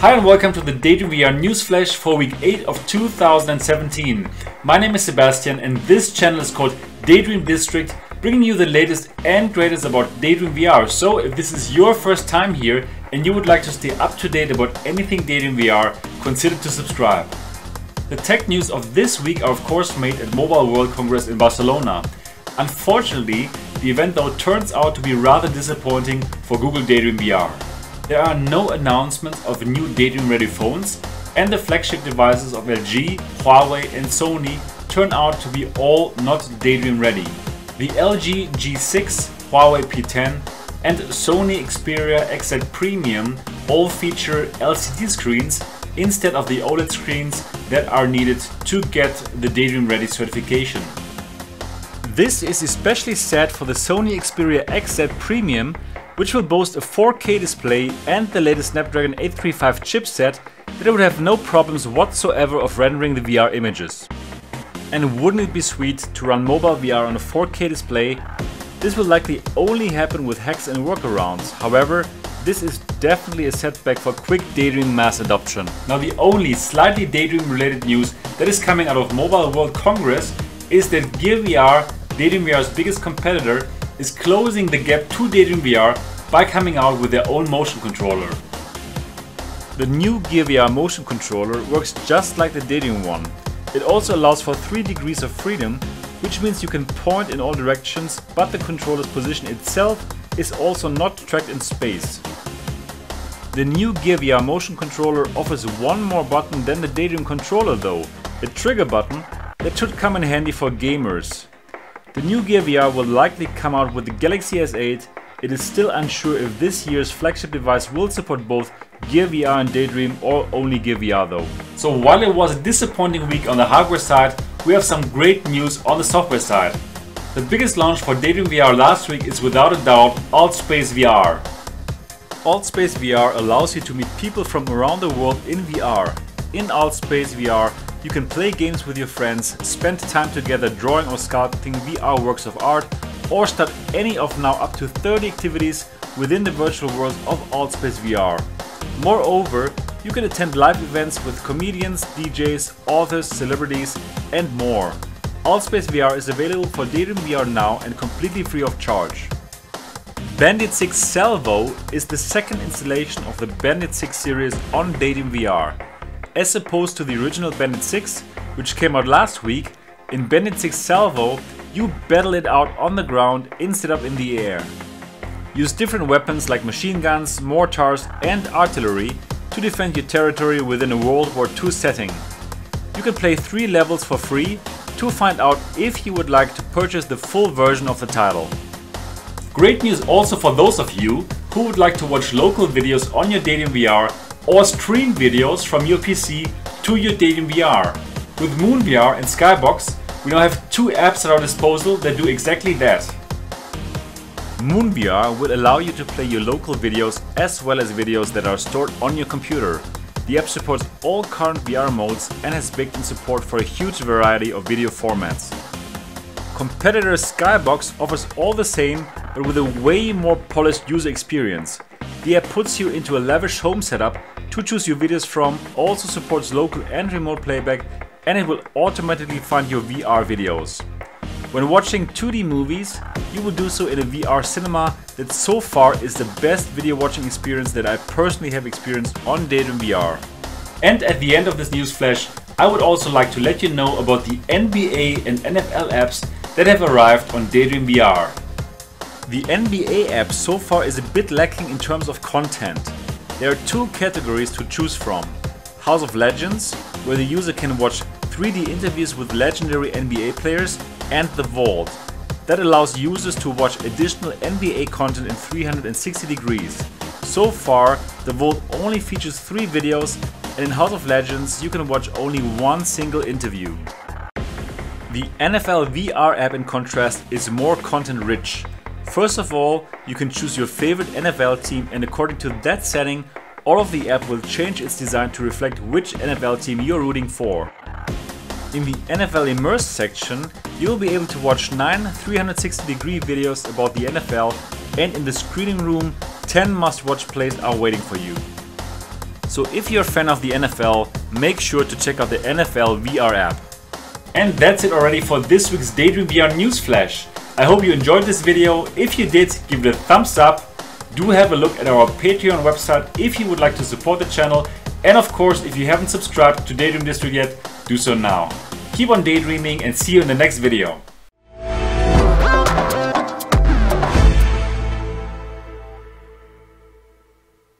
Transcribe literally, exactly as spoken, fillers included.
Hi and welcome to the Daydream V R newsflash for week eight of two thousand seventeen. My name is Sebastian and this channel is called Daydream District, bringing you the latest and greatest about Daydream V R. So if this is your first time here and you would like to stay up to date about anything Daydream V R, consider to subscribe. The tech news of this week are of course made at Mobile World Congress in Barcelona. Unfortunately, the event though turns out to be rather disappointing for Google Daydream V R. There are no announcements of new Daydream ready phones, and the flagship devices of L G, Huawei and Sony turn out to be all not Daydream ready. The L G G six, Huawei P ten and Sony Xperia X Z Premium all feature L C D screens instead of the OLED screens that are needed to get the Daydream ready certification. This is especially sad for the Sony Xperia X Z Premium, which will boast a four K display and the latest Snapdragon eight three five chipset, that it would have no problems whatsoever of rendering the V R images. And wouldn't it be sweet to run mobile V R on a four K display? This will likely only happen with hacks and workarounds. However, this is definitely a setback for quick Daydream mass adoption. Now the only slightly Daydream related news that is coming out of Mobile World Congress is that Gear V R, Daydream V R's biggest competitor, is closing the gap to Daydream V R by coming out with their own motion controller. The new Gear V R motion controller works just like the Daydream one. It also allows for three degrees of freedom, which means you can point in all directions, but the controller's position itself is also not tracked in space. The new Gear V R motion controller offers one more button than the Daydream controller though, the trigger button, that should come in handy for gamers. The new Gear V R will likely come out with the Galaxy S eight. It is still unsure if this year's flagship device will support both Gear V R and Daydream or only Gear V R though. So while it was a disappointing week on the hardware side, we have some great news on the software side. The biggest launch for Daydream V R last week is without a doubt AltspaceVR. AltspaceVR allows you to meet people from around the world in V R. In AltspaceVR, you can play games with your friends, spend time together drawing or sculpting V R works of art, or start any of now up to thirty activities within the virtual world of AltspaceVR. Moreover, you can attend live events with comedians, D Js, authors, celebrities and more. AltspaceVR is available for Daydream V R now and completely free of charge. Bandit Six Salvo is the second installation of the Bandit Six series on Daydream V R. As opposed to the original Bandit Six, which came out last week, in Bandit Six Salvo you battle it out on the ground instead of in the air. Use different weapons like machine guns, mortars and artillery to defend your territory within a World War Two setting. You can play three levels for free to find out if you would like to purchase the full version of the title. Great news also for those of you who would like to watch local videos on your Daydream V R or stream videos from your P C to your Daydream V R. With MoonVR and Skybox, we now have two apps at our disposal that do exactly that. MoonVR will allow you to play your local videos as well as videos that are stored on your computer. The app supports all current V R modes and has built-in support for a huge variety of video formats. Competitor Skybox offers all the same, but with a way more polished user experience. The app puts you into a lavish home setup to choose your videos from, also supports local and remote playback, and it will automatically find your V R videos. When watching two D movies, you will do so in a V R cinema that so far is the best video watching experience that I personally have experienced on Daydream V R. And at the end of this news flash, I would also like to let you know about the N B A and N F L apps that have arrived on Daydream V R. The N B A app so far is a bit lacking in terms of content. There are two categories to choose from. House of Legends, where the user can watch three D interviews with legendary N B A players, and The Vault. That allows users to watch additional N B A content in three hundred sixty degrees. So far, The Vault only features three videos, and in House of Legends you can watch only one single interview. The N F L V R app, in contrast, is more content rich. First of all, you can choose your favorite N F L team, and according to that setting, all of the app will change its design to reflect which N F L team you're rooting for. In the N F L Immersed section, you'll be able to watch nine three sixty degree videos about the N F L, and in the screening room, ten must-watch plays are waiting for you. So if you're a fan of the N F L, make sure to check out the N F L V R app. And that's it already for this week's Daydream V R Newsflash. I hope you enjoyed this video. If you did, give it a thumbs up. Do have a look at our Patreon website if you would like to support the channel. And of course, if you haven't subscribed to Daydream District yet, do so now. Keep on daydreaming and see you in the next video.